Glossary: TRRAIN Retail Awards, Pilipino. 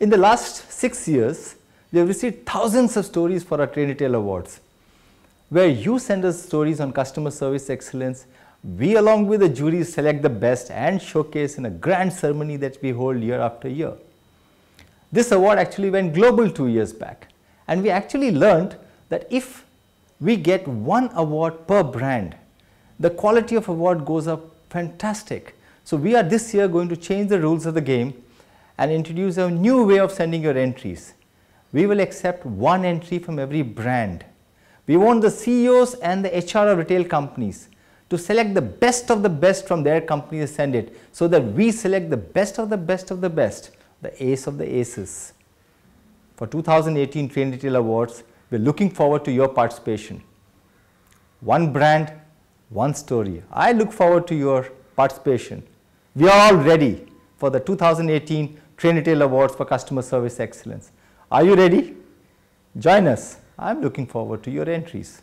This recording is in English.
In the last 6 years, we have received thousands of stories for our TRRAIN Retail Awards, where you send us stories on customer service excellence. We, along with the jury, select the best and showcase in a grand ceremony that we hold year after year. This award actually went global 2 years back, and we actually learned that if we get one award per brand, the quality of award goes up fantastic. So we are this year going to change the rules of the game and introduce a new way of sending your entries. We will accept one entry from every brand. We want the CEOs and the HR of retail companies to select the best of the best from their company to send it, so that we select the best of the best of the best, the ace of the aces. For 2018 TRRAIN Retail Awards, we are looking forward to your participation. One brand, one story. I look forward to your participation. We are all ready for the 2018 TRRAIN Retail Awards for Customer Service Excellence. Are you ready? Join us. I am looking forward to your entries.